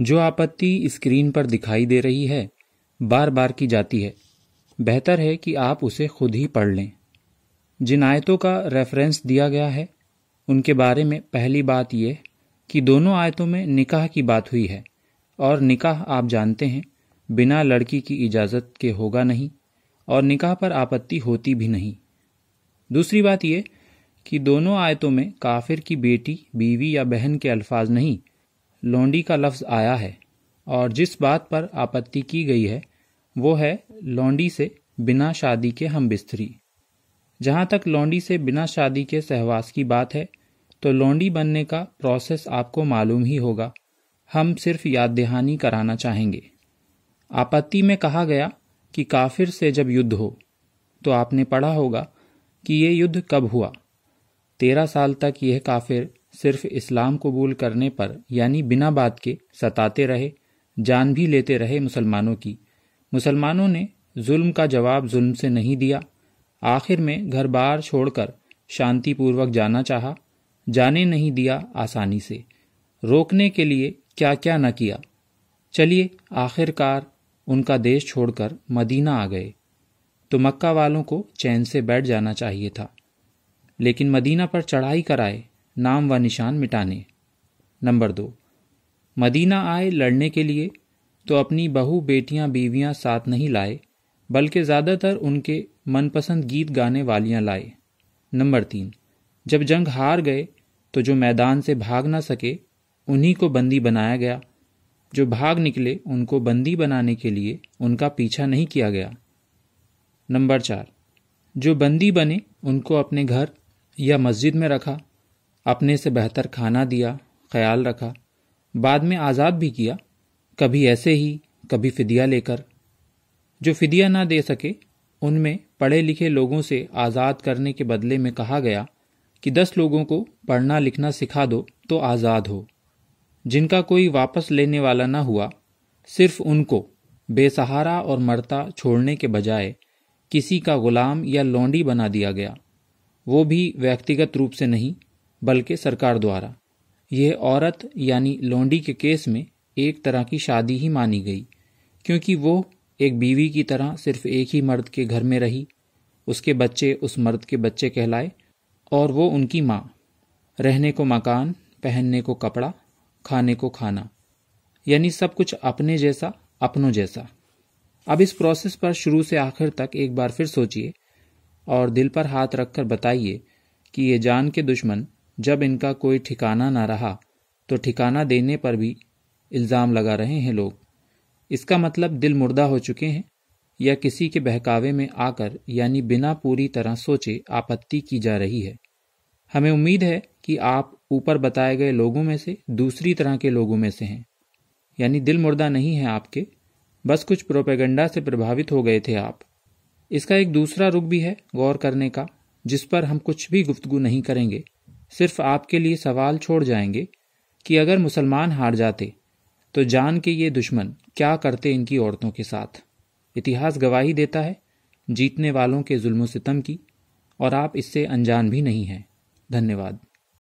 जो आपत्ति स्क्रीन पर दिखाई दे रही है बार बार की जाती है, बेहतर है कि आप उसे खुद ही पढ़ लें। जिन आयतों का रेफरेंस दिया गया है उनके बारे में पहली बात यह कि दोनों आयतों में निकाह की बात हुई है, और निकाह आप जानते हैं बिना लड़की की इजाज़त के होगा नहीं और निकाह पर आपत्ति होती भी नहीं। दूसरी बात यह कि दोनों आयतों में काफिर की बेटी, बीवी या बहन के अल्फाज नहीं, लोंडी का लफ्ज़ आया है, और जिस बात पर आपत्ति की गई है वो है लोंडी से बिना शादी के हम्बिस्तरी। जहाँ तक लोंडी से बिना शादी के सहवास की बात है तो लोंडी बनने का प्रोसेस आपको मालूम ही होगा, हम सिर्फ याद दहानी कराना चाहेंगे। आपत्ति में कहा गया कि काफिर से जब युद्ध हो, तो आपने पढ़ा होगा कि ये युद्ध कब हुआ। 13 साल तक यह काफिर सिर्फ इस्लाम कबूल करने पर यानी बिना बात के सताते रहे, जान भी लेते रहे मुसलमानों की। मुसलमानों ने जुल्म का जवाब जुल्म से नहीं दिया, आखिर में घर बार छोड़कर शांतिपूर्वक जाना चाहा, जाने नहीं दिया आसानी से, रोकने के लिए क्या क्या न किया। चलिए आखिरकार उनका देश छोड़कर मदीना आ गए, तो मक्का वालों को चैन से बैठ जाना चाहिए था, लेकिन मदीना पर चढ़ाई कराए नाम व निशान मिटाने। नंबर 2, मदीना आए लड़ने के लिए तो अपनी बहू, बेटियां, बीवियां साथ नहीं लाए, बल्कि ज़्यादातर उनके मनपसंद गीत गाने वालियां लाए। नंबर 3, जब जंग हार गए तो जो मैदान से भाग ना सके उन्हीं को बंदी बनाया गया, जो भाग निकले उनको बंदी बनाने के लिए उनका पीछा नहीं किया गया। नंबर 4, जो बंदी बने उनको अपने घर या मस्जिद में रखा, अपने से बेहतर खाना दिया, ख्याल रखा, बाद में आज़ाद भी किया, कभी ऐसे ही कभी फिदिया लेकर। जो फिदिया ना दे सके उनमें पढ़े लिखे लोगों से आज़ाद करने के बदले में कहा गया कि 10 लोगों को पढ़ना लिखना सिखा दो तो आज़ाद हो। जिनका कोई वापस लेने वाला ना हुआ, सिर्फ उनको बेसहारा और मरता छोड़ने के बजाय किसी का गुलाम या लौंडी बना दिया गया, वो भी व्यक्तिगत रूप से नहीं बल्कि सरकार द्वारा। यह औरत यानी लौंडी के केस में एक तरह की शादी ही मानी गई, क्योंकि वो एक बीवी की तरह सिर्फ एक ही मर्द के घर में रही, उसके बच्चे उस मर्द के बच्चे कहलाए और वो उनकी माँ। रहने को मकान, पहनने को कपड़ा, खाने को खाना, यानी सब कुछ अपने जैसा, अपनों जैसा। अब इस प्रोसेस पर शुरू से आखिर तक एक बार फिर सोचिए और दिल पर हाथ रखकर बताइए कि ये जान के दुश्मन जब इनका कोई ठिकाना ना रहा तो ठिकाना देने पर भी इल्ज़ाम लगा रहे हैं लोग। इसका मतलब दिल मुर्दा हो चुके हैं या किसी के बहकावे में आकर यानी बिना पूरी तरह सोचे आपत्ति की जा रही है। हमें उम्मीद है कि आप ऊपर बताए गए लोगों में से दूसरी तरह के लोगों में से हैं, यानी दिल मुर्दा नहीं है आपके, बस कुछ प्रोपेगेंडा से प्रभावित हो गए थे आप। इसका एक दूसरा रुख भी है गौर करने का, जिस पर हम कुछ भी गुफ्तगू नहीं करेंगे, सिर्फ आपके लिए सवाल छोड़ जाएंगे कि अगर मुसलमान हार जाते तो जान के ये दुश्मन क्या करते इनकी औरतों के साथ। इतिहास गवाही देता है जीतने वालों के जुल्म-ओ-सितम की, और आप इससे अनजान भी नहीं हैं। धन्यवाद।